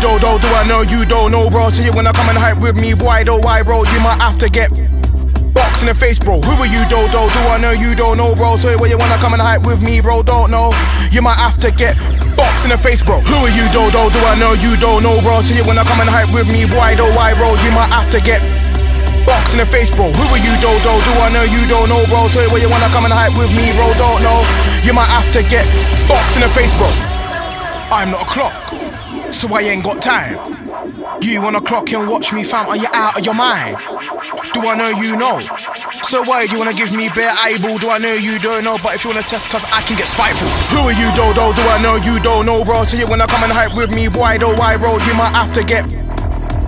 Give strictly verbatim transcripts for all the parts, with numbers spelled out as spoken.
do, do, do I know you don't know, bro? See it when I come and hype with me, why do I, bro? You might have to get box in the face, bro. Who are you, do, do, do I know you don't know, bro? So when you wanna come and hype with me, bro, don't know. You might have to get box in the face, bro. Who are you, do, do, do I know you don't know, bro? See it when I come and hype with me, why do I, bro? You might have to get box in the face, bro. Who are you, do, do, do I know you don't know, bro? So when you wanna come and hype with me, bro, don't know. You might have to get box in the face, bro. I'm not a clock, so I ain't got time. You wanna clock and watch me, fam? Are you out of your mind? Do I know you know? So why do you wanna give me bare eyeball? Do I know you don't know? But if you wanna test, cause I can get spiteful. Who are you, do, do, do I know you don't know, bro? So you wanna come and hype with me, why, do I, bro? You might have to get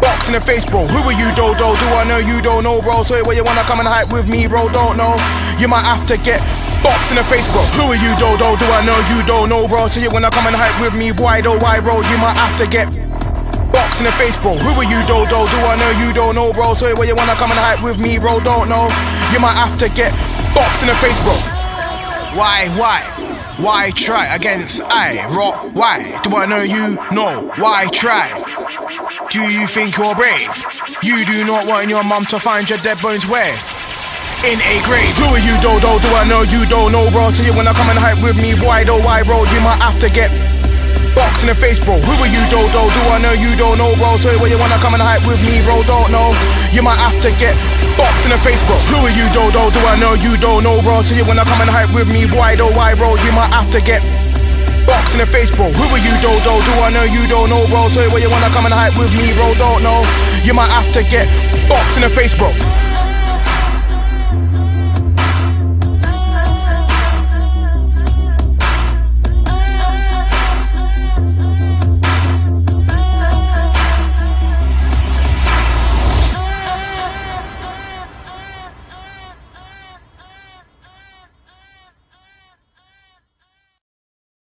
box in the face, bro. Who are you, do, do, do I know you don't know, bro? So why you wanna come and hype with me, bro? Don't know. You might have to get box in the face, bro. Who are you, do, do, do I know you don't know, bro? So you wanna come and hype with me, why, do I, bro? You might have to get box in the face, bro. Who are you, do, do, do I know you don't know, bro? So when you wanna come and hype with me, bro, don't know. You might have to get box in the face, bro. Why, why? Why try against I, rock? Why do I know you know? Why try? Do you think you're brave? You do not want your mum to find your dead bones where? In a grave. Who are you, do, do, do I know you don't know, bro? So you wanna come and hype with me, why, do I, bro? You might have to get box in the face, bro. Who are you, do, do, do I know you don't know, bro? So when you wanna come and hype with me, bro, don't know. You might have to get box in the face, bro. Who are you, do, do, do I know you don't know, bro? So you wanna come and hype with me, why, do I, bro? You might have to get box in the face, bro. Who are you, do, do, do I know you don't know, bro? So when you wanna come and hype with me, bro, don't know. You might have to get box in the face, bro.